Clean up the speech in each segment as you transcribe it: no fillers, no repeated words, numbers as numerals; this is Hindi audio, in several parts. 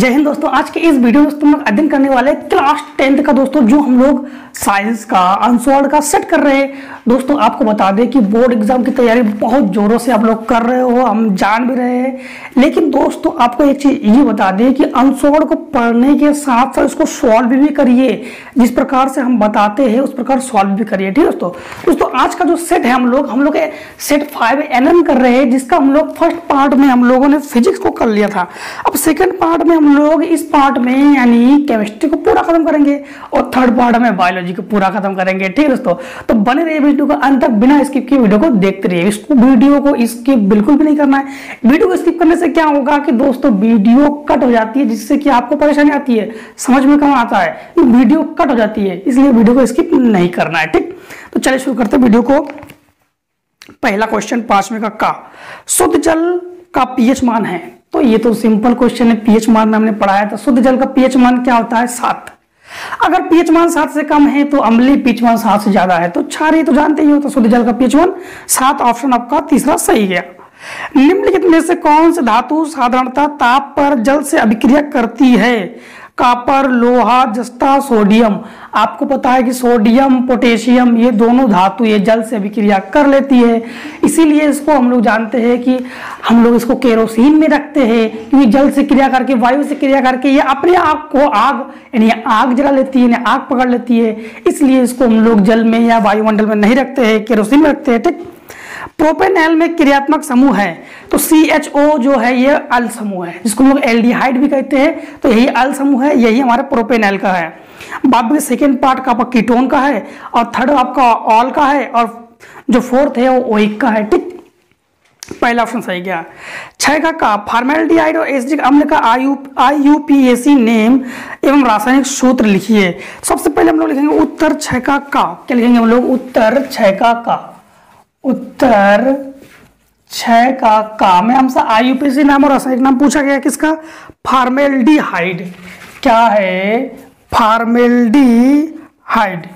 जय हिंद दोस्तों, आज के इस वीडियो में तुम लोग अध्ययन करने वाले क्लास 10th का दोस्तों, जो हम लोग साइंस का आंसर का सेट कर रहे हैं। दोस्तों आपको बता दें कि बोर्ड एग्जाम की तैयारी बहुत जोरों से आप लोग कर रहे हो, हम जान भी रहे हैं, लेकिन दोस्तों आपको एक चीज ये बता दें कि आंसर को पढ़ने के साथ साथ उसको सॉल्व भी करिए। जिस प्रकार से हम बताते हैं उस प्रकार सॉल्व भी करिए, ठीक है दोस्तों। दोस्तों आज का जो सेट है हम लोग सेट 5 NN कर रहे हैं, जिसका हम लोग फर्स्ट पार्ट में हम लोगों ने फिजिक्स को कर लिया था। अब सेकेंड पार्ट में हम लोग इस पार्ट में यानी केमिस्ट्री को पूरा खत्म करेंगे और थर्ड पार्ट में बायोलॉजी को पूरा खत्म करेंगे, ठीक है दोस्तों। तो बने रहिए वीडियो को अंत तक, बिना स्किप किए वीडियो को देखते रहिए। इसको वीडियो को स्किप बिल्कुल भी नहीं करना है। वीडियो को स्किप करने से क्या होगा कि दोस्तों वीडियो कट हो जाती है, जिससे कि आपको परेशानी आती है, समझ में कम आता है, वीडियो कट हो जाती है, इसलिए वीडियो को स्किप नहीं करना है, ठीक। तो चलिए शुरू करते हैं वीडियो को। पहला क्वेश्चन 5वें का, शुद्ध जल का पीएच मान है। तो ये तो सिंपल क्वेश्चन है, पीएच मान में हमने पढ़ाया था। शुद्ध जल का पीएच मान क्या होता है? 7। अगर पीएच मान 7 से कम है तो अम्लीय, पीएच मान 7 से ज्यादा है तो क्षारीय, तो जानते ही हो। तो शुद्ध जल का पीएच मान 7, ऑप्शन आपका तीसरा सही गया। निम्नलिखित में से कौन सा धातु साधारणतः ताप पर जल से अभिक्रिया करती है? कापर, लोहा, जस्ता, सोडियम। आपको पता है कि सोडियम, पोटेशियम ये दोनों धातु ये जल से अभिक्रिया कर लेती है, इसीलिए इसको हम लोग जानते हैं कि हम लोग इसको केरोसिन में रखते हैं, क्योंकि जल से क्रिया करके, वायु से क्रिया करके ये अपने आप को आग यानी आग जला लेती है, आग पकड़ लेती है, इसलिए इसको हम लोग जल में या वायुमंडल में नहीं रखते हैं, केरोसिन में रखते हैं, ठीक। प्रोपेनॉल में क्रियात्मक समूह है तो CHO जो है ये अल समूह है, जिसको हम लोग एल्डिहाइड भी कहते हैं, तो यही अल समूह है, यही हमारा प्रोपेनॉल का है। बाद में सेकेंड पार्ट का आपका कीटोन का है और थर्ड आपका ऑल का है और जो फोर्थ है वो ओइक का है, ठीक। पहला ऑप्शन सही गया। 6 का, फॉर्मेल्डिहाइड और एसिटिक अम्ल का IUPAC नेम एवं रासायनिक सूत्र लिखिए। सबसे पहले हम लोग लिखेंगे उत्तर 6 का। क्या लिखेंगे हम लोग? उत्तर 6 का। उत्तर 6 का में हमसे IUPAC नाम और रासायनिक नाम पूछा गया, किसका? फॉर्मेल्डिहाइड। क्या है? फॉर्मेल्डिहाइड।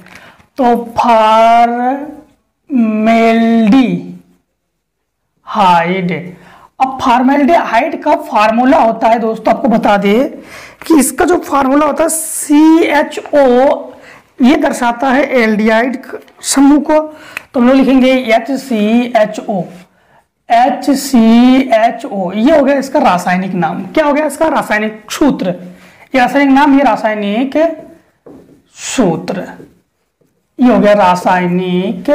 तो फॉर्मेल्डिहाइड, अब फॉर्मेल्डिहाइड का फार्मूला होता है दोस्तों, आपको बता दें कि इसका जो फार्मूला होता है CHO, ये दर्शाता है एल्डिहाइड समूह को, तो हम लोग लिखेंगे HCHO। ये हो गया इसका रासायनिक नाम। क्या हो गया इसका? रासायनिक सूत्र। ये रासायनिक नाम, ये रासायनिक सूत्र, ये हो गया रासायनिक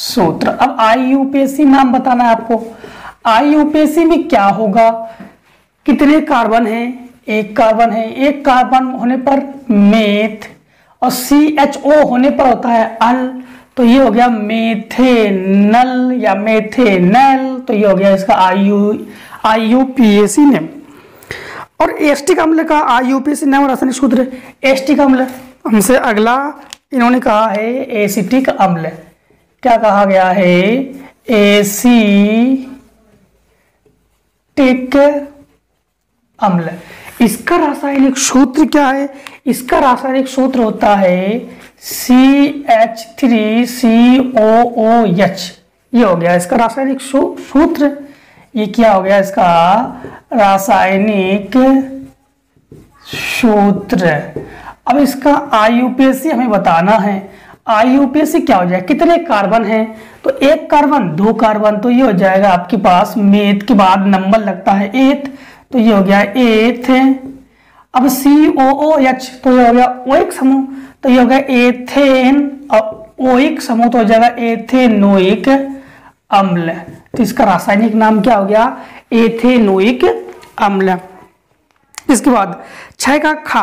सूत्र। अब IUPAC नाम बताना है आपको। IUPAC में क्या होगा? कितने कार्बन हैं? एक कार्बन है। एक कार्बन होने पर मेथ और CHO होने पर होता है अल, तो ये हो गया मेथेनल या मेथेनल, तो ये हो गया इसका IUPAC नेम। और एसिटिक अम्ल का IUPAC नाम रासायनिक सूत्र। एसिटिक अम्ल हमसे अगला, इन्होंने कहा है एसिटिक अम्ल। क्या कहा गया है? एसिटिक अम्ल। इसका रासायनिक सूत्र क्या है? इसका रासायनिक सूत्र होता है CH3COOH, ये हो गया इसका रासायनिक सूत्र। ये क्या हो गया इसका रासायनिक सूत्र। अब इसका IUPAC हमें बताना है। IUPAC क्या हो जाए? कितने कार्बन हैं? तो एक कार्बन, दो कार्बन, तो ये हो जाएगा आपके पास मेथ के बाद नंबर लगता है एथ, तो ये हो गया एथ। अब COOH तो ये हो गया ओइक समूह, तो ये हो गया एथेन और ओइक समूह, तो हो जाएगा एथेनोइक अम्ल। तो इसका रासायनिक नाम क्या हो गया? एथेनोइक अम्ल। इसके बाद 6 का खा,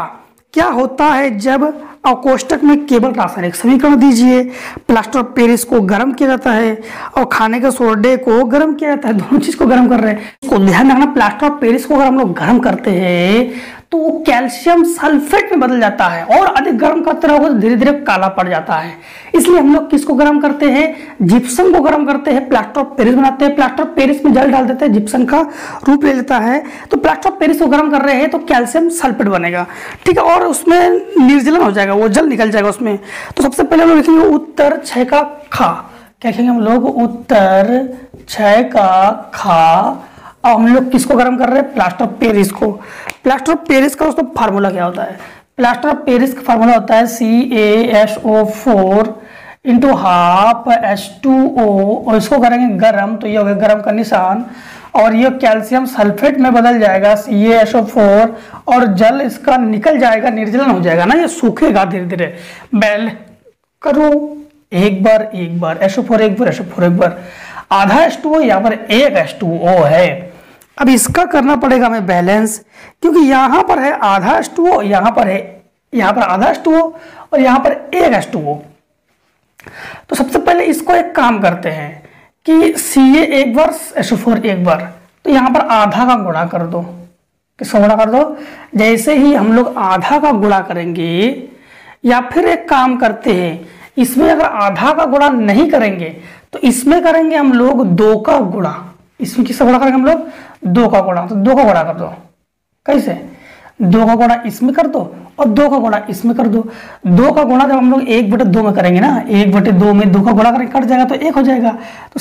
क्या होता है जब अवकोष्ठक में केवल रासायनिक समीकरण दीजिए? प्लास्टर ऑफ पेरिस को गर्म किया जाता है और खाने के सोडे को गर्म किया जाता है, दोनों चीज को गर्म कर रहे हैं। इसको ध्यान रखना, प्लास्टर ऑफ पेरिस को अगर हम लोग गर्म करते हैं तो वो कैल्शियम सल्फेट में बदल जाता है, और अधिक गर्म करते रहोगे तो धीरे धीरे काला पड़ जाता है, इसलिए हम लोग किसको गर्म करते हैं? जिप्सम को गर्म करते हैं, प्लास्टर ऑफ पेरिस बनाते हैं, प्लास्टर ऑफ पेरिस में जल डाल देते हैं, जिप्सम का रूप ले लेता है। तो प्लास्टर ऑफ पेरिस को गर्म कर रहे हैं तो कैल्शियम सल्फेट बनेगा, ठीक है, और उसमें निर्जलन हो जाएगा, वो जल निकल जाएगा उसमें। तो सबसे पहले हम लोग लिखेंगे उत्तर 6 का खा। क्या लिखेंगे हम लोग? उत्तर 6 का खा। और हम लोग किसको गर्म कर रहे हैं, प्लास्टर ऑफ पेरिस को। प्लास्टर ऑफ पेरिस का दोस्तों फार्मूला क्या होता है? प्लास्टर ऑफ पेरिस का फार्मूला होता है CaSO4 इंटू हाफ H2O, और इसको करेंगे गर्म तो ये हो गया गर्म का निशान, और ये कैल्शियम सल्फेट में बदल जाएगा CaSO4 और जल इसका निकल जाएगा, निर्जलन हो जाएगा ना, ये सूखेगा धीरे धीरे। बैल करो एक बार SO4 एक बार SO4 एक बार, आधा H2O यहाँ पर एक H2O है। अब इसका करना पड़ेगा हमें बैलेंस, क्योंकि यहाँ पर है आधा H2O, यहाँ पर है, यहाँ पर आधा H2O और यहाँ पर एक H2O। तो सबसे पहले इसको एक काम करते हैं कि Ca एक बार SO4 एक बार, तो यहाँ पर आधा का गुणा कर दो, किसको गुणा कर दो? जैसे ही हम लोग आधा का गुणा करेंगे, या फिर एक काम करते हैं इसमें अगर आधा का गुणा नहीं करेंगे तो इसमें करेंगे हम लोग दो का गुणा। इसमें किससे गुणा करेंगे हम लोग? दो का गुणा। तो दो का गुणा कर दो, कैसे? दो का गुणा इसमें कर दो और दो का गुणा इसमें कर दो। दो का गुणा जब हम लोग 1/2 में करेंगे ना, 1/2 में दो का गुणा करेंगे कट जाएगा तो एक हो जाएगा। तो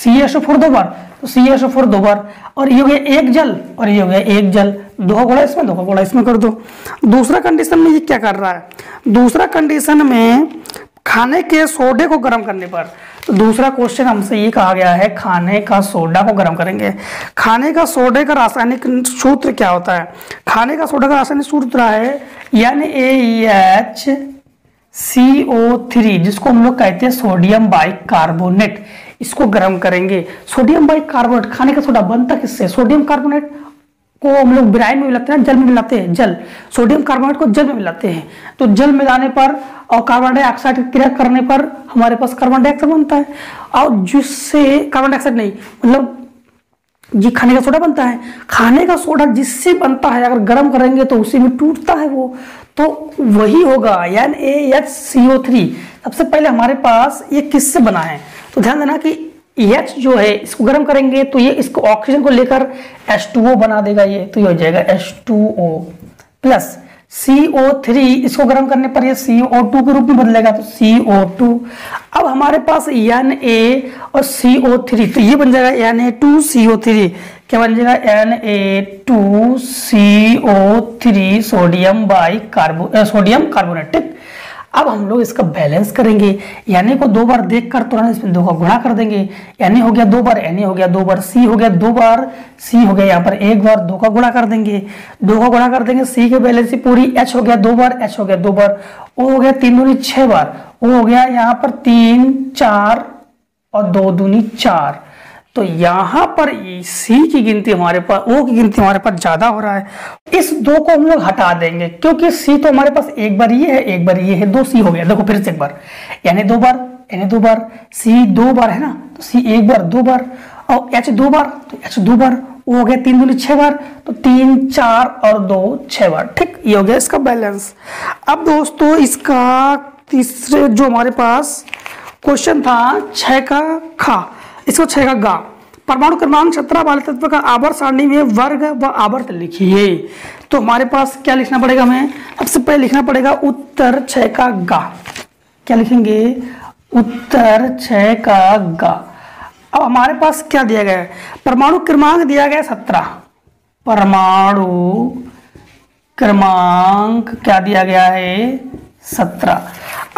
CaSO4 दो बार, तो CaSO4 दो बार, और ये हो गया एक जल और ये हो गया एक जल। दो का गुणा इसमें, दो का गुणा इसमें कर दो। दूसरा कंडीशन में ये क्या कर रहा है? दूसरा कंडीशन में खाने के सोडे को गर्म करने पर, तो दूसरा क्वेश्चन हमसे ये कहा गया है खाने का सोडा को गर्म करेंगे। खाने का सोडे का रासायनिक सूत्र क्या होता है? खाने का सोडा का रासायनिक सूत्र है NaHCO3, जिसको हम लोग कहते हैं सोडियम बाइकार्बोनेट। इसको गर्म करेंगे। सोडियम बाइकार्बोनेट, खाने का सोडा बनता किससे? सोडियम कार्बोनेट को हम लोग ब्राइन में मिलाते हैं, जल में मिलाते हैं, जल। सोडियम कार्बोनेट को जल में मिलाते हैं, तो जल मिलाने पर और कार्बन डाइऑक्साइड की क्रिया करने पर हमारे पास कार्बन डाइऑक्साइड बनता है, और जिससे कार्बन डाइऑक्साइड नहीं मतलब ये खाने का सोडा बनता है। खाने का सोडा जिससे बनता है अगर गर्म करेंगे तो उसी में टूटता है वो, तो वही होगा NaHCO3। सबसे पहले हमारे पास ये किससे बना है, तो ध्यान देना कि H जो है इसको गर्म करेंगे तो ये इसको ऑक्सीजन को लेकर H2O बना देगा, ये तो ये हो जाएगा H2O प्लस CO3। इसको गर्म करने पर ये CO2 के रूप में बदलेगा, तो CO2। अब हमारे पास Na और CO3, तो ये बन जाएगा Na2CO3। क्या बन जाएगा? Na2CO3 sodium carbonate. अब हम लोग इसका बैलेंस करेंगे, यानी को दो बार देखकर तुरंत इसमें दो का गुणा कर देंगे। यानी हो गया दो बार, यानी हो गया दो बार, सी हो गया दो बार, सी हो गया यहाँ पर एक बार, दो का गुणा कर देंगे, दो का गुणा कर देंगे, सी के बैलेंस से पूरी। एच हो गया दो बार, एच हो गया दो बार, ओ हो गया 3 दूनी 6 बार, ओ हो गया यहाँ पर 3, 4 और 2 दूनी 4। तो यहाँ पर सी की गिनती हमारे पास, ओ की गिनती हमारे पास ज्यादा हो रहा है। इस दो को हम लोग हटा देंगे, क्योंकि सी तो हमारे पास एक बार ये है, एक बार ये है, 2 सी हो गया। देखो फिर से एक बार, यानी दो बार, यानी दो बार, सी दो बार है ना, तो सी एक बार दो बार, और एच दो बार, तो एच दो बार, ओ हो गया 3 दूनी 6 बार, तो 3, 4 और 2, 6 बार। ठीक, ये हो गया इसका बैलेंस। अब दोस्तों इसका तीसरे जो हमारे पास क्वेश्चन था 6 का खा, इसको 6 का गा। परमाणु क्रमांक 17 वाले तत्व का आवर्त सारणी में वर्ग व आवर्त लिखिए। तो हमारे पास क्या लिखना पड़ेगा हमें? सबसे पहले लिखना पड़ेगा उत्तर 6 का गा। क्या लिखेंगे? उत्तर 6 का गा। अब हमारे पास क्या दिया गया है? परमाणु क्रमांक दिया गया 17, परमाणु क्रमांक क्या दिया गया है? 17।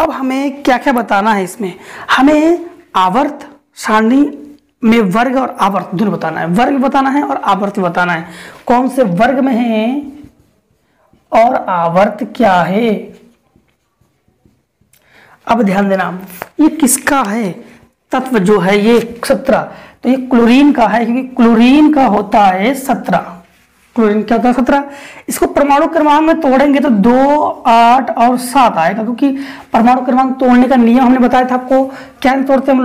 अब हमें क्या क्या बताना है इसमें? हमें आवर्त सारणी में वर्ग और आवर्त दोनों बताना है, वर्ग बताना है और आवर्त बताना है, कौन से वर्ग में है और आवर्त क्या है। अब ध्यान देना, ये किसका है तत्व जो है ये 17, तो ये क्लोरीन का है, क्योंकि क्लोरीन का होता है 17। क्लोरीन क्या होता है? 17। इसको परमाणु क्रमांक में तोड़ेंगे तो 2, 8 और 7 आएगा, क्योंकि परमाणु क्रमांक तोड़ने का नियम हमने बताया था आपको, क्या तोड़ते हम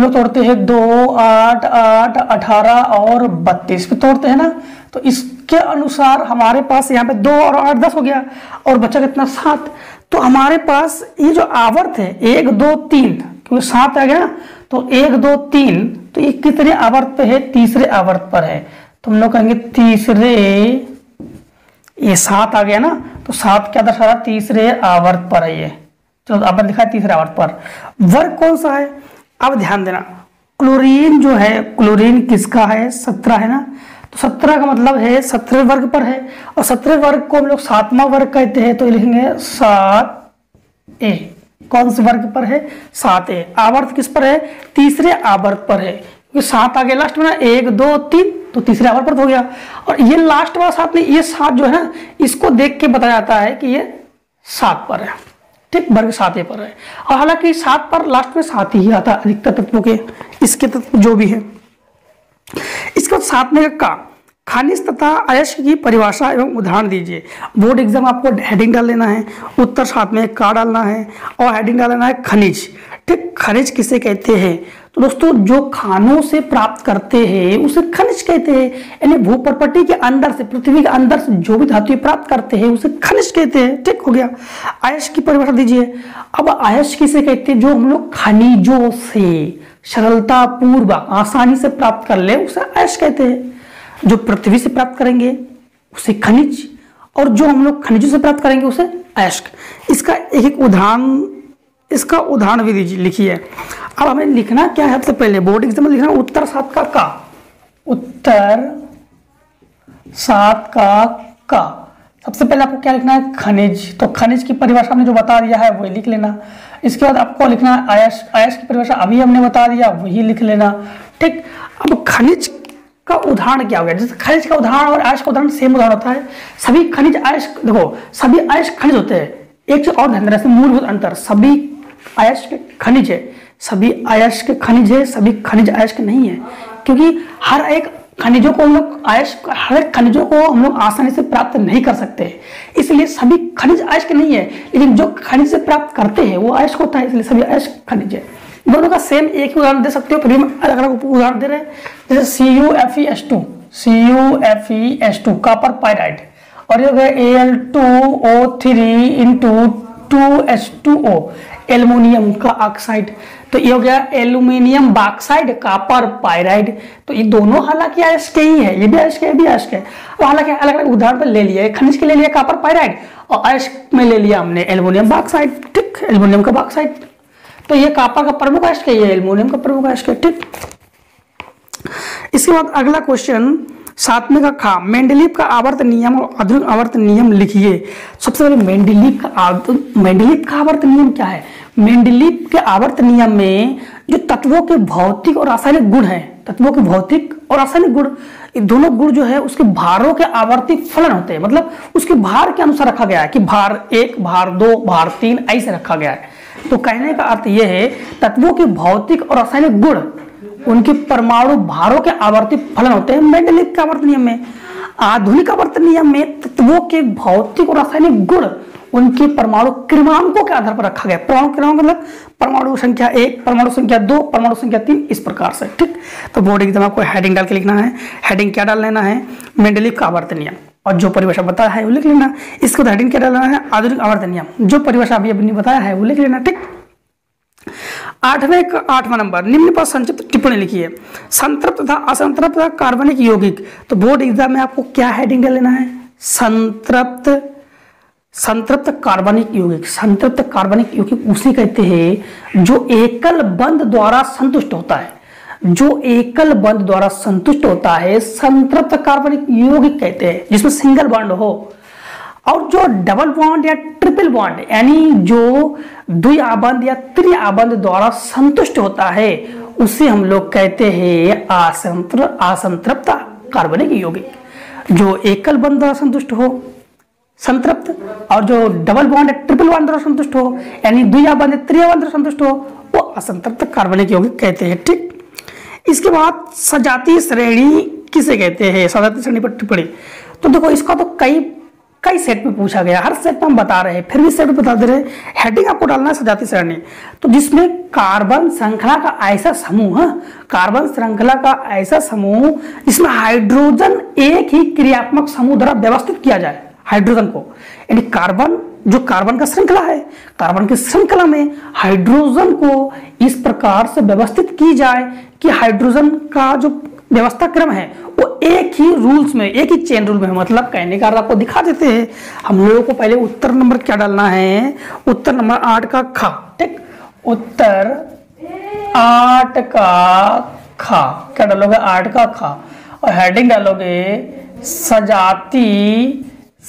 लोग तोड़ते हैं 2, 8, 8, 18 और 32 पे तोड़ते हैं ना। तो इसके अनुसार हमारे पास यहाँ पे 2 और 8, 10 हो गया, और बचा कितना? 7। तो हमारे पास ये जो आवर्त है 1, 2, 3, क्योंकि 7 आ गया, तो 1, 2, 3, तो ये कितने आवर्त पे है? तीसरे आवर्त पर है, तो हम लोग कहेंगे तीसरे, ये 7 आ गया ना, तो 7 क्या दर्शा रहा? तीसरे आवर्त पर है ये, चलो आवर्त लिखा है तीसरे आवर्त पर। वर्ग कौन सा है? अब ध्यान देना, क्लोरीन जो है, क्लोरीन किसका है, 17 है ना, तो 17 का मतलब है 17 वर्ग पर है, और 17 वर्ग को हम लोग 7वां वर्ग कहते हैं, तो लिखेंगे 7a। कौन से वर्ग पर है, 7a। आवर्त किस पर है, तीसरे आवर्त पर है, क्योंकि 7 आगे लास्ट में ना, 1 2 3, तो तीसरे आवर्त पर हो गया। और ये लास्ट वाला 7 नहीं, ये 7 जो है ना, इसको देख के बताया जाता है कि ये 7 पर है, ठीक, वर्ग 7a पर है। और हालांकि 7 पर लास्ट में 7 ही आता है अधिकतर तत्वों के, इसके तत्व जो भी है। इसके बाद 7 में का खनिज तथा अयस्क की परिभाषा एवं उदाहरण दीजिए। बोर्ड एग्जाम आपको हेडिंग डाल लेना है, उत्तर 7 में का डालना है, और हेडिंग डाल लेना है खनिज, ठीक। खनिज किसे कहते हैं, तो दोस्तों जो खानों से प्राप्त करते हैं उसे खनिज कहते हैं, यानी भूपर्पटी के अंदर से, पृथ्वी के अंदर से जो भी धातु प्राप्त करते हैं उसे खनिज कहते हैं, ठीक हो गया। अयस्क की परिभाषा दीजिए। अब अयस्क किसे कहते हैं, जो हम लोग खनिजों से सरलता पूर्वक आसानी से प्राप्त कर ले उसे अयस्क कहते हैं। जो पृथ्वी से प्राप्त करेंगे उसे खनिज, और जो हम लोग खनिजों से प्राप्त करेंगे उसे अयस्क। इसका एक एक उदाहरण, इसका उदाहरण भी लिखिए। अब हमें लिखना क्या है, सबसे पहले बोर्ड एग्जाम में लिखना उत्तर 7 का, उत्तर 7 का। सबसे पहले आपको क्या लिखना है, खनिज। तो खनिज की परिभाषा हमने जो बता दिया है वही लिख लेना। इसके बाद आपको लिखना है अयस्क। अयस्क की परिभाषा अभी हमने बता दिया, वही लिख लेना, ठीक। अब खनिज का उदाहरण क्या हो गया, जैसे खनिज का उदाहरण और अयस्क का उदाहरण सेम उदाहरण होता है। सभी खनिज अयस्क, देखो सभी अयस्क खनिज होते हैं, एक से और ध्यान रखना, मूलभूत अंतर। सभी अयस्क खनिज है, सभी अयस्क खनिज है, सभी खनिज अयस्क नहीं है, क्योंकि हर एक खनिजों को हम लोग अयस्क, हर एक खनिजों को हम लोग आसानी से प्राप्त नहीं कर सकते, इसलिए सभी खनिज अयस्क नहीं है। लेकिन जो खनिज से प्राप्त करते हैं वो अयस्क होता है, इसलिए सभी अयस्क खनिज है। दोनों का सेम एक ही उदाहरण दे सकते हो, फिर भी अलग अलग उदाहरण दे रहे हैं। जैसे CuFeS2, CuFeS2 कॉपर पाइराइड, और ये हो गया Al2O3 × 2H2O एल्युमिनियम का ऑक्साइड, तो ये हो गया एल्युमिनियम बाक्साइड कॉपर पाइराइड। तो ये दोनों हालांकि अयस्क ही है, ये भी अयस्क है, ये भी अयस्क है, और हालांकि अलग अलग उदाहरण पर ले लिया। खनिज के ले लिया कॉपर पाइराइड, और अयस्क में ले लिया हमने एल्युमिनियम बाक्साइड, ठीक, एल्युमिनियम का बाक्साइड। तो ये कॉपर का प्रमुख अयस्क है, ये एल्युमिनियम का प्रमुख अयस्क है, ठीक। इसके बाद अगला क्वेश्चन 7 का खा, मेंडलीफ का आवर्त नियम और आधुनिक आवर्त नियम लिखिए। सबसे पहले मेंडलीफ का आवर्त नियम क्या है। मेंडलीफ के आवर्त नियम में जो तत्वों के भौतिक और रासायनिक गुण हैं, तत्वों के भौतिक और रासायनिक गुण, ये दोनों गुण जो है उसके भारों के आवर्ती फलन होते हैं, मतलब उसके भार के अनुसार रखा गया है कि भार 1, भार 2, भार 3 ऐसे रखा गया है। तो कहने का अर्थ यह है, तत्वों के भौतिक और रासायनिक गुण उनके परमाणु भारों के आवर्ती फलन होते हैं मेंडलीफ के आवर्त नियम में। आधुनिक आवर्त नियम में तत्वों के भौतिक और रासायनिक गुण उनके परमाणु क्रमांकों के आधार पर रखा गया। परमाणु क्रमांक मतलब परमाणु संख्या 1, परमाणु संख्या 2, परमाणु संख्या 3, इस प्रकार से, ठीक। तो बोर्ड एग्जाम आपको हेडिंग डाल के लिखना है। हेडिंग क्या डाल लेना है, मेंडलीफ का आवर्त नियम, और जो परिभाषा बताया है वो लिख लेना। इसको हेडिंग क्या डालना है, आधुनिक आवर्त नियम, जो परिभाषा अभी आपने बताया है वो लिख लेना, ठीक। 8वां नंबर, निम्न पर संक्षिप्त टिप्पणी लिखिए। संतृप्त तथा असंतृप्त तथा कार्बनिक यौगिक। तो बोर्ड एग्जाम में आपको क्या हेडिंग लेना है, संतृप्त कार्बनिक यौगिक। संतृप्त कार्बनिक यौगिक उसे कहते हैं जो एकल बंध द्वारा संतुष्ट होता है, जो एकल बंध द्वारा संतुष्ट होता है संतृप्त कार्बनिक यौगिक कहते हैं, जिसमें सिंगल बॉन्ड हो। और जो डबल बॉन्ड या ट्रिपल बॉन्ड, यानी जो द्विआबंध या त्रिआबंध द्वारा संतुष्ट होता है उसे हम लोग कहते हैं असंतृप्त कार्बनिक यौगिक। जो एकल बंध द्वारा संतुष्ट हो संतृप्त, और जो डबल बॉन्ड या ट्रिपल बॉन्ड द्वारा संतुष्ट हो, यानी द्विआबंध या त्रिआबंध द्वारा संतुष्ट हो, वो असंतृप्त कार्बनिक यौगिक कहते हैं, ठीक। इसके बाद सजातीय श्रेणी किसे कहते हैं, सजातीय श्रेणी पर टिप्पणी। तो देखो इसका तो कई सेट में पूछा गया, हर सेट में हम बता रहे हैं, फिर भी सेट में बता दे रहे हैं। हेडिंग आपको डालना है सजातीय श्रेणी, तो जिसमें कार्बन श्रृंखला का ऐसा समूह, कार्बन श्रृंखला का ऐसा समूह जिसमें हाइड्रोजन एक ही क्रियात्मक समूह द्वारा व्यवस्थित किया जाए। हाइड्रोजन को, यानी कार्बन, जो कार्बन का श्रृंखला है, कार्बन की श्रृंखला में हाइड्रोजन को इस प्रकार से व्यवस्थित की जाए कि हाइड्रोजन का जो व्यवस्था क्रम है वो एक ही रूल्स में, एक ही चेन रूल में, मतलब कहने का आपको दिखा देते हैं। हम लोगों को पहले उत्तर नंबर क्या डालना है, उत्तर नंबर 8 का ख, ठीक। उत्तर आठ का खा, क्या डालोगे? आठ का खा। और हेडिंग डालोगे सजाती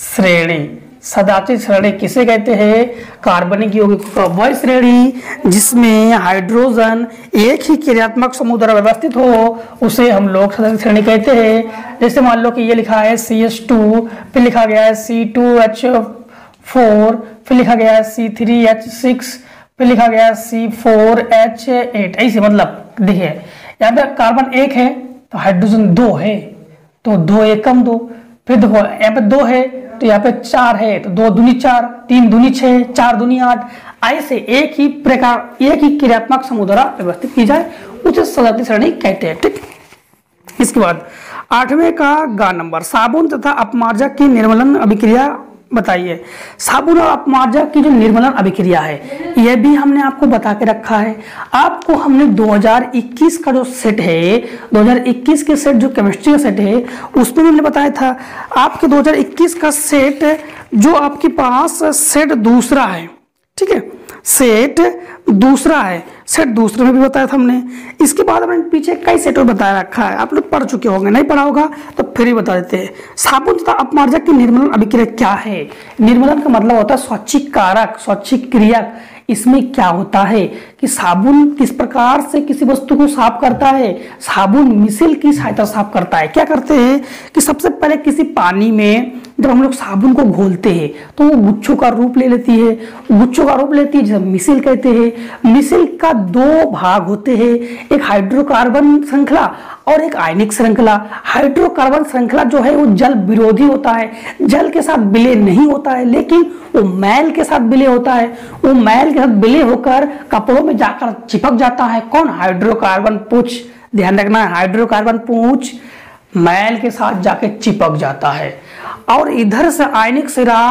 श्रेणी। सजाती श्रेणी किसे कहते हैं? कार्बनिक यौगिकों का वह श्रेणी जिसमें हाइड्रोजन एक ही क्रियात्मक समूह द्वारा व्यवस्थित हो, उसे हम लोग सजाती श्रेणी कहते हैं। जैसे मान लो कि ये लिखा है CH2, फिर लिखा गया है C2H4, फिर लिखा गया है C3H6, फिर लिखा गया है C4H8। ऐसे मतलब देखिए यहाँ पे कार्बन एक है तो हाइड्रोजन दो है तो दो एक कम दो, फिर देखो यहाँ पे दो है तो यहाँ पे चार है तो दो दूनी चार, तीन दूनी छः, चार दूनी आठ। ऐसे एक ही प्रकार एक ही क्रियात्मक समूह द्वारा व्यवस्थित की जाए उसे सजाती श्रेणी कहते हैं। ठीक, इसके बाद आठवें का गा नंबर साबुन तथा अपमार्जक की निर्मलन अभिक्रिया बताइए। साबुन और अपमार्जक की जो निर्मलन अभिक्रिया है यह भी हमने आपको बता के रखा है। आपको हमने 2021 का जो सेट है 2021 के सेट जो केमिस्ट्री का सेट है उसमें हमने बताया था। आपके 2021 का सेट जो आपके पास सेट दूसरा है, ठीक है, सेट दूसरा है, सेट दूसरे में भी बताया था हमने। इसके बाद हमने पीछे कई सेट और बताया रखा है, आप लोग पढ़ चुके होंगे, नहीं पढ़ा होगा तो फिर भी बता देते हैं। साबुन तथा अपमार्जक की निर्मलन अभिक्रिया क्या है? निर्मलन का मतलब होता है स्वैच्छिक कारक, स्वैच्छिक क्रियक। इसमें क्या होता है कि साबुन किस प्रकार से किसी वस्तु को साफ करता है? साबुन मिसल की सहायता साफ करता है। क्या करते हैं कि सबसे पहले किसी पानी में जब हम लोग साबुन को घोलते हैं तो वो गुच्छों का रूप ले लेती है, गुच्छों का रूप लेती है जिसे मिसल कहते हैं। मिसल का दो भाग होते हैं, एक हाइड्रोकार्बन श्रृंखला और एक आयनिक श्रृंखला। हाइड्रोकार्बन श्रृंखला जो है वो जल विरोधी होता है, जल के साथ विलय नहीं होता है लेकिन वो मैल के साथ विलय होता है। वो मैल के साथ विलय होकर कपड़ों में जाकर चिपक जाता है। कौन? हाइड्रोकार्बन पूंछ। ध्यान रखना, हाइड्रोकार्बन पूंछ मैल के साथ जाके चिपक जाता है। और इधर से आयनिक सिरा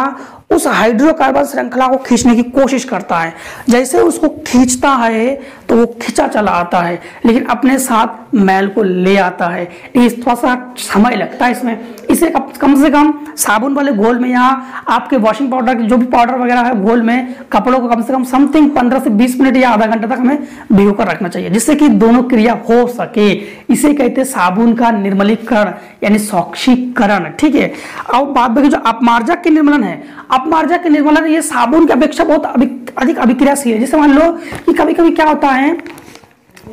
उस हाइड्रोकार्बन श्रृंखला को खींचने की कोशिश करता है, जैसे उसको खींचता है तो वो खींचा चला आता है लेकिन अपने साथ मैल को ले आता है। इस थोड़ा सा समय लगता है इसमें। इसे कम से कम साबुन वाले घोल में या आपके वॉशिंग पाउडर जो भी पाउडर वगैरह है घोल में कपड़ों को कम से कम समथिंग 15 से 20 मिनट या आधा घंटे तक हमें भिगो कर रखना चाहिए जिससे कि दोनों क्रिया हो सके। इसे कहते हैं साबुन का निर्मलीकरण यानी सौक्षीकरण। ठीक है, अब बात बाकी जो अपमार्जक के निर्मलन है, अपमार्जक के निर्मलन ये साबुन की अपेक्षा बहुत अधिक अभिक्रियाशील है। जैसे मान लो कि कभी कभी क्या होता है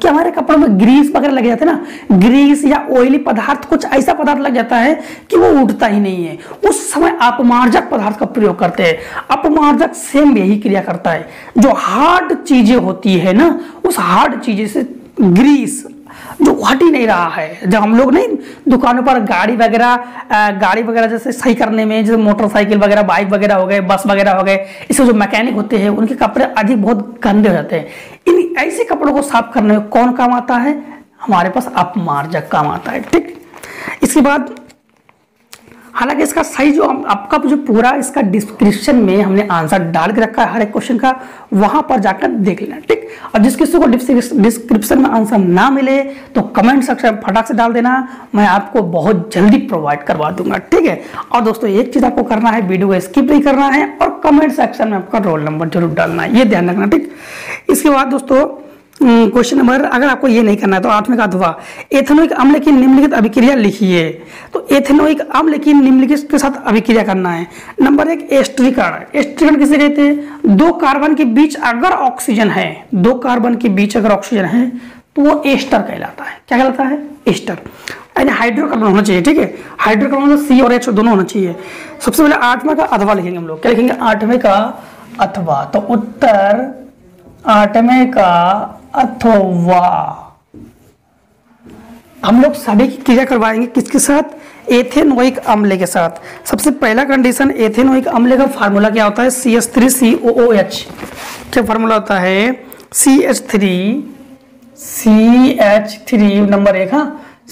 कि हमारे कपड़ों में ग्रीस वगैरह लग जाते हैं ना, ग्रीस या ऑयली पदार्थ, कुछ ऐसा पदार्थ लग जाता है कि वो उठता ही नहीं है, उस समय अपमार्जक पदार्थ का प्रयोग करते हैं। अपमार्जक सेम यही क्रिया करता है। जो हार्ड चीजें होती है ना, उस हार्ड चीजें से ग्रीस जो हट ही नहीं रहा है, जब हम लोग नहीं दुकानों पर गाड़ी वगैरह जैसे सही करने में, जैसे मोटरसाइकिल वगैरह, बाइक वगैरह हो गए, बस वगैरह हो गए, इससे जो मैकेनिक होते हैं उनके कपड़े अधिक बहुत गंदे हो जाते हैं। इन ऐसे कपड़ों को साफ करने में कौन काम आता है? हमारे पास अपमार्जक काम आता है। ठीक, इसके बाद हालांकि इसका सही जो आपका जो पूरा इसका डिस्क्रिप्शन में हमने आंसर डाल के रखा है हर एक क्वेश्चन का, वहां पर जाकर देख लेना। ठीक, और जिस किसी को डिस्क्रिप्शन में आंसर ना मिले तो कमेंट सेक्शन में फटाक से डाल देना, मैं आपको बहुत जल्दी प्रोवाइड करवा दूंगा। ठीक है, और दोस्तों एक चीज आपको करना है, वीडियो को स्किप नहीं करना है और कमेंट सेक्शन में आपका रोल नंबर जरूर डालना है, ये ध्यान रखना। ठीक, इसके बाद दोस्तों क्वेश्चन नंबर, अगर आपको ये नहीं करना है तो 8वें का दुआ एथेनोइक अम्ल की निम्नलिखित अभिक्रिया लिखिए। तो एथेनोइक अम्ल की निम्नलिखित के साथ अभिक्रिया करना है। नंबर 1 एस्टरीकरण। एस्टरीकरण किसे कहते हैं? दो कार्बन के बीच अगर ऑक्सीजन है, दो कार्बन के बीच अगर ऑक्सीजन है तो वो एस्टर कहलाता है। क्या कहलाता है? एस्टर, यानी हाइड्रोकार्बन होना चाहिए। ठीक है, हाइड्रोकार्बन C और H दोनों होना चाहिए। सबसे पहले 8वां का अथवा लिखेंगे हम लोग। क्या लिखेंगे? 8वें का अथवा। तो उत्तर 8वें का अथवा। हम लोग सभी की क्रिया करवाएंगे किसके साथ? एथेनोइक अम्ल के साथ। सबसे पहला कंडीशन, एथेनोइक अम्ल का फार्मूला क्या होता है? CH3COOH। क्या फार्मूला होता है? CH3 नंबर 1 हाँ,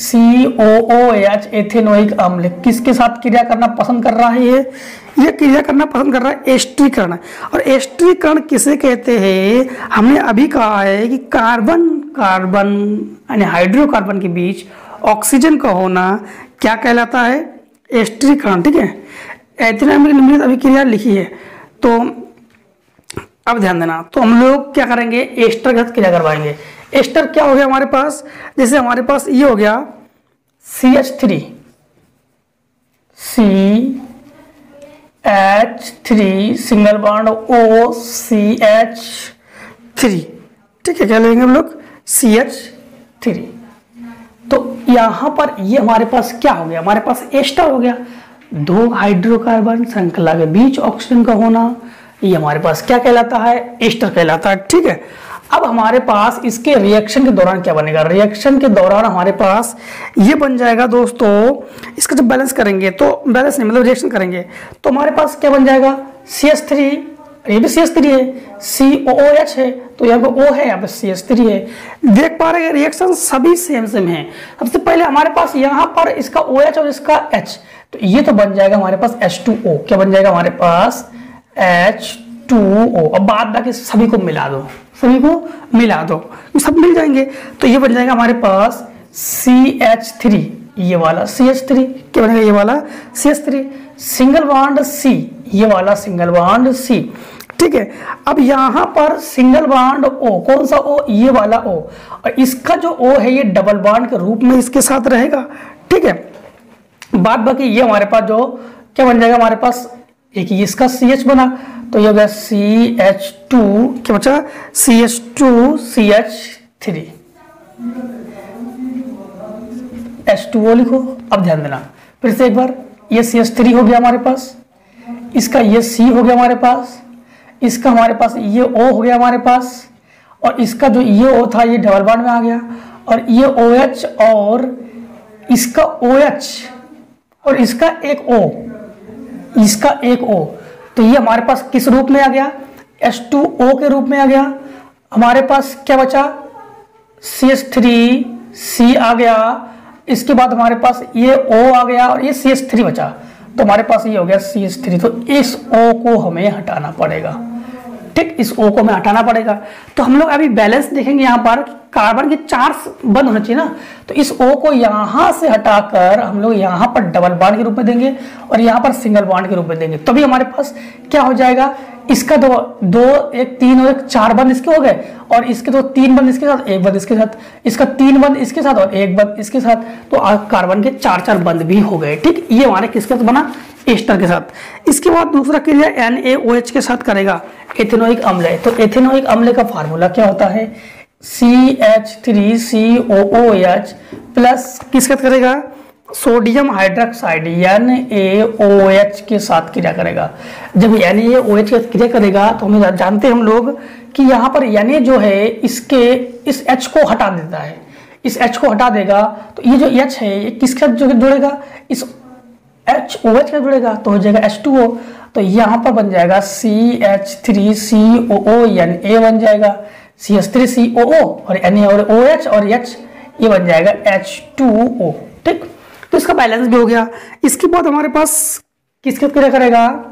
COOH एथेनोइक अम्ल किसके साथ क्रिया करना पसंद कर रहा है? ये क्रिया करना पसंद कर रहा है एस्टरीकरण। और एस्टरीकरण किसे कहते हैं? हमने अभी कहा है कि कार्बन यानी हाइड्रोकार्बन के बीच ऑक्सीजन का होना क्या कहलाता है? एस्टरीकरण। ठीक है, एथेनोइक निम्नलिखित अभिक्रिया लिखी है। तो अब ध्यान देना, तो हम लोग क्या करेंगे? एस्टर के साथ क्रिया करवाएंगे। एस्टर क्या हो गया हमारे पास, जैसे हमारे पास ये हो गया CH3 CH3 single bond OCH3, ठीक है क्या लेंगे हम लोग CH3। तो यहां पर ये हमारे पास क्या हो गया, हमारे पास एस्टर हो गया। दो हाइड्रोकार्बन श्रृंखला के बीच ऑक्सीजन का होना ये हमारे पास क्या कहलाता है, एस्टर कहलाता है, ठीक है। अब हमारे पास इसके रिएक्शन के दौरान क्या बनेगा, रिएक्शन के दौरान हमारे पास ये बन जाएगा दोस्तों, इसका जब बैलेंस करेंगे तो बैलेंस नहीं मतलब रिएक्शन करेंगे तो हमारे पास क्या बन जाएगा CH3, ये भी CH3 है, COOH है, तो यहाँ पे O है, यहाँ पे CH3 है। देख पा रहे हैं रिएक्शन सभी सेम सेम है। सबसे पहले हमारे पास यहाँ पर इसका OH और इसका H, तो ये तो बन जाएगा हमारे पास H2O, क्या बन जाएगा हमारे पास H2O। अब बाद बाकी सभी को मिला दो, सभी को मिला दो, सब मिल जाएंगे तो ये बन जाएगा हमारे पास CH3, ये वाला CH3, क्या बनेगा ये वाला CH3, सिंगल बॉन्ड C, ये वाला सिंगल बॉन्ड C, ठीक है। अब यहाँ पर सिंगल बॉन्ड O, कौन सा O, ये वाला O, और इसका जो O है ये डबल बॉन्ड के रूप में इसके साथ रहेगा, ठीक है। बाद बाकी ये हमारे पास जो क्या बन जाएगा हमारे पास, एक ही इसका CH बना तो ये हो गया CH2, क्या बचा CH2CH3 H2O लिखो। अब ध्यान देना फिर से एक बार, ये CH3 हो गया हमारे पास, इसका ये C हो गया हमारे पास, इसका हमारे पास ये O हो गया हमारे पास, और इसका जो ये O था ये डबल बॉन्ड में आ गया, और ये OH और इसका OH और इसका एक O, इसका एक O, तो ये हमारे पास किस रूप में आ गया, H2O के रूप में आ गया। हमारे पास क्या बचा, CH3 C आ गया, इसके बाद हमारे पास ये O आ गया और ये CH3 बचा, तो हमारे पास ये हो गया CH3। तो इस O को हमें हटाना पड़ेगा, ठीक, इस O को हमें हटाना पड़ेगा। तो हम लोग अभी बैलेंस देखेंगे, यहाँ पर कार्बन के चार्ज बंद होना चाहिए ना, तो इस O को यहाँ से हटाकर हम लोग यहाँ पर डबल बॉन्ड के रूप में देंगे और यहाँ पर सिंगल बॉन्ड के रूप में देंगे, तभी हमारे पास क्या हो जाएगा, इसका दो एक तीन और एक चार बंद इसके हो गए, और इसके दो तीन बंद इसके साथ, एक बंद इसके साथ, इसका तीन बंद इसके साथ और एक बंद इसके साथ, तो कार्बन के चार चार बंद भी हो गए, ठीक। ये हमारे किसके साथ बना, एस्टर के साथ। इसके बाद दूसरा क्रिया NaOH के साथ करेगा, एथेनोइक अम्ल। तो एथेनोइक अम्ल का फार्मूला क्या होता है, CH3COOH प्लस किसके साथ करेगा, सोडियम हाइड्रोक्साइड NaOH के साथ क्रिया करेगा। जब NaOH के साथ क्रिया करेगा तो हम जानते हैं हम लोग कि यहाँ पर Na जो है इसके इस H को हटा देता है, इस H को हटा देगा, तो ये जो H है ये किसके साथ जुड़ेगा, इस HOH का जुड़ेगा, तो हो जाएगा H2O। तो यहाँ पर बन जाएगा CH3COONa बन जाएगा, CH3COO और Na और OH और H, ये बन जाएगा H2O, ठीक। तो इसका बैलेंस भी हो गया। इसके बाद हमारे पास किसके साथ क्रिया करेगा,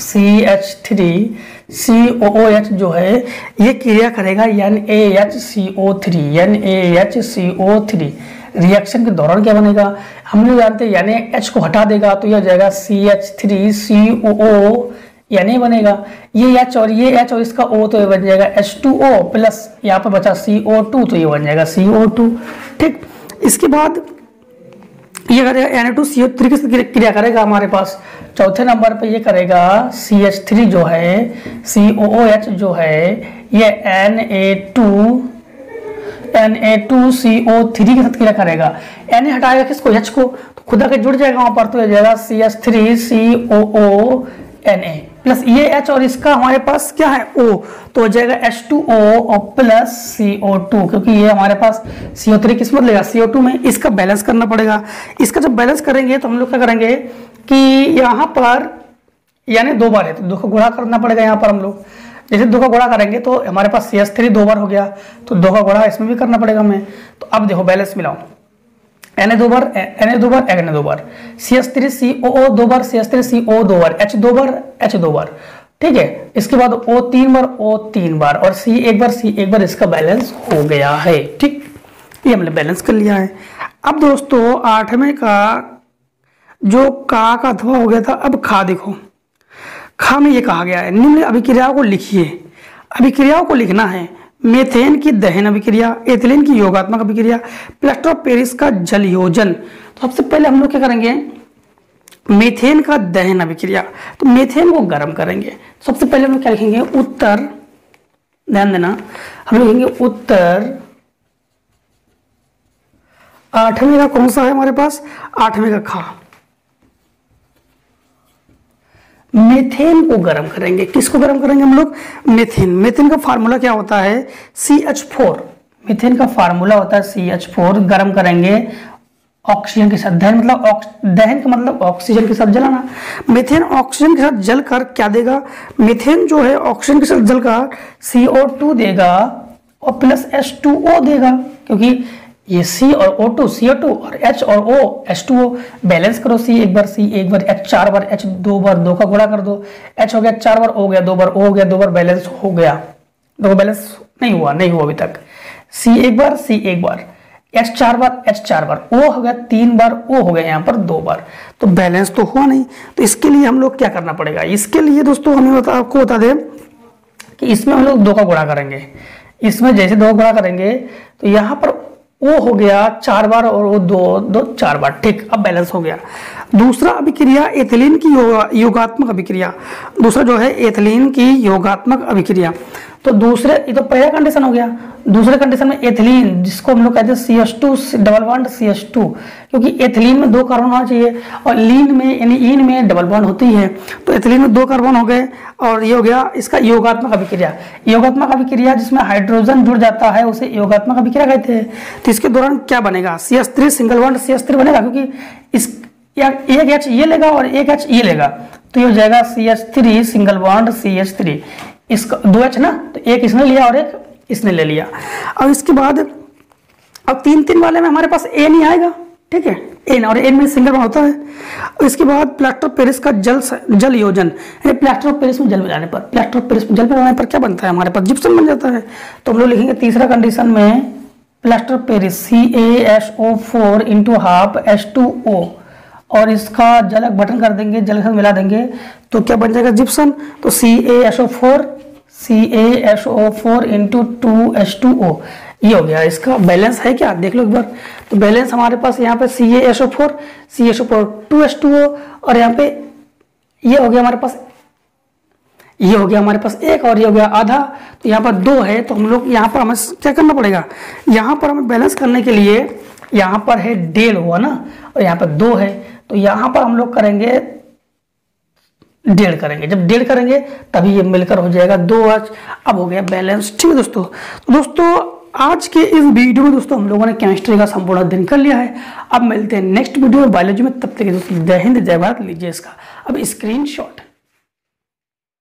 CH3COOH जो है ये क्रिया करेगा NaHCO3। रिएक्शन के दौरान क्या बनेगा, हम लोग जानते हैं यानी H को हटा देगा, तो यह हो जाएगा CH3COO यानी बनेगा, ये H और ये H और इसका O, तो ये बन जाएगा H2O प्लस यहाँ पर बचा CO2, तो ये बन जाएगा CO2, ठीक। इसके बाद ये करेगा Na2CO3 के साथ क्रिया करेगा, हमारे पास चौथे नंबर पे ये करेगा CH3 जो है COOH जो है ये Na2CO3 के साथ क्रिया करेगा। Na हटाएगा किसको, H को, तो खुदा के जुड़ जाएगा वहां पर, तो हो जाएगा CH3COONa प्लस ये H और इसका हमारे पास क्या है O, तो हो जाएगा H2O और प्लस CO2, क्योंकि ये हमारे पास CO3 किस्मत लेगा CO2 में, इसका बैलेंस करना पड़ेगा। इसका जब बैलेंस करेंगे तो हम लोग क्या करेंगे कि यहाँ पर यानी दो बार है तो दो को गुणा करना पड़ेगा। यहाँ पर हम लोग जैसे दो का गुणा करेंगे तो हमारे पास CH3 दो बार हो गया, तो दो का गुणा इसमें भी करना पड़ेगा हमें। तो अब देखो बैलेंस मिलाओ, Na दो बार CH3COO दो बार, CH3CO दो बार, H दो बार, ठीक है। इसके बाद O तीन बार और C एक बार, इसका बैलेंस हो गया है, ठीक। ये हमने बैलेंस कर लिया है। अब दोस्तों आठवें का जो का धवा हो गया था, अब खा देखो, खा में ये कहा गया है निम्न अभिक्रियाओं को लिखिए। अभिक्रियाओं को लिखना है मेथेन की दहन अभिक्रिया, एथिलीन की योगात्मक अभिक्रिया, प्लास्टर ऑफ पेरिस का जलयोजन। तो सबसे पहले हम लोग क्या करेंगे, मेथेन का दहन अभिक्रिया। तो मेथेन को गर्म करेंगे। सबसे पहले हम लोग क्या लिखेंगे, उत्तर, ध्यान देना, हम लिखेंगे उत्तर। आठवें का कौन सा है हमारे पास, आठवें का खा। मेथेन को गर्म करेंगे। किसको गर्म करेंगे हम लोग, मेथेन। मेथेन का फार्मूला क्या होता है, CH4। मेथेन का फार्मूला होता है CH4। गर्म करेंगे ऑक्सीजन के साथ, दहन मतलब दहन का मतलब ऑक्सीजन के साथ जलाना। मेथेन ऑक्सीजन के साथ जलकर क्या देगा, मेथेन जो है ऑक्सीजन के साथ जलकर CO2 देगा और प्लस H2O देगा, क्योंकि ये C और O2, CO2 और H और O, H2O। बैलेंस करो, C एक बार H, चार बार H, दो बार, दो का गुणा कर दो, H हो गया चार बार, O गया दो बार, O हो गया दो बार, बैलेंस हो गया दो, बैलेंस नहीं हुआ, नहीं हुआ अभी तक। C एक बार H चार बार, H चार बार, O हो गया तीन बार, O हो गया यहाँ पर दो बार, तो बैलेंस तो हुआ नहीं। तो इसके लिए हम लोग क्या करना पड़ेगा, इसके लिए दोस्तों हमें आपको बता दें कि इसमें हम लोग दो का गुणा करेंगे। इसमें जैसे दो का गुणा करेंगे तो यहाँ पर वो हो गया चार बार और वो दो चार बार, ठीक, अब बैलेंस हो गया। दूसरा अभिक्रिया एथिलीन की योगात्मक अभिक्रिया। दूसरा जो है एथिलीन की योगात्मक अभिक्रिया। तो दूसरे, ये तो पहला कंडीशन हो गया। दूसरे कंडीशन में एथिलीन, जिसको हम लोग कहते हैं CH2 डबल बॉन्ड, क्योंकि एथिलीन में दो कार्बन होना चाहिए और लीन में यानी इन में डबल बॉन्ड होती है, तो एथिलीन में दो कार्बन हो गए और ये हो गया इसका योगात्मक अभिक्रिया। योगात्मक अभिक्रिया जिसमें हाइड्रोजन जुड़ जाता है उसे योगात्मक अभिक्रिया कहते हैं। तो इसके दौरान क्या बनेगा, CH3 सिंगल बॉन्ड CH3 बनेगा, क्योंकि इस एक H ये लेगा और एक H ये लेगा, तो ये हो जाएगा CH3 सिंगल बॉन्ड CH3। इसका दो H ना, तो एक इसने लिया और एक इसने ले लिया। और इसके बाद अब तीन वाले में हमारे पास N आएगा, ठीक है, N और N में सिंगल बॉन्ड होता है। इसके बाद प्लास्टर ऑफ पेरिस का जल योजन, प्लास्टर ऑफ पेरिस में जल मिलाने पर, प्लास्टर ऑफ पेरिस में जल मिलाने पर क्या बनता है हमारे पास, जिप्सम बन जाता है। तो हम लोग लिखेंगे तीसरा कंडीशन में plaster of Paris CaSO4 into half H2O और इसका जल अपघटन कर देंगे, जल के साथ मिला देंगे तो क्या बन जाएगा, जिप्सम। तो CaSO4 इंटू 2H2O, ये हो गया। इसका बैलेंस है क्या, देख लो एक बार। तो बैलेंस हमारे पास यहाँ पे CaSO4 2H2O और यहाँ पे ये हो गया हमारे पास, ये हो गया हमारे पास एक और ये हो गया आधा, तो यहाँ पर दो है। तो हम लोग यहाँ पर हमें क्या करना पड़ेगा, यहाँ पर हमें बैलेंस करने के लिए, यहाँ पर है डेल हुआ ना और यहाँ पर दो है, तो यहाँ पर हम लोग करेंगे डेढ़ करेंगे। जब डेढ़ करेंगे तभी ये मिलकर हो जाएगा 2H, अब हो गया बैलेंस, ठीक है दोस्तों। दोस्तों आज के इस वीडियो में दोस्तों हम लोगों ने केमिस्ट्री का संपूर्ण अध्ययन कर लिया है। अब मिलते हैं नेक्स्ट वीडियो में बायोलॉजी में, तब तक दोस्तों जय हिंद जय भारत। लीजिए इसका अब स्क्रीनशॉट।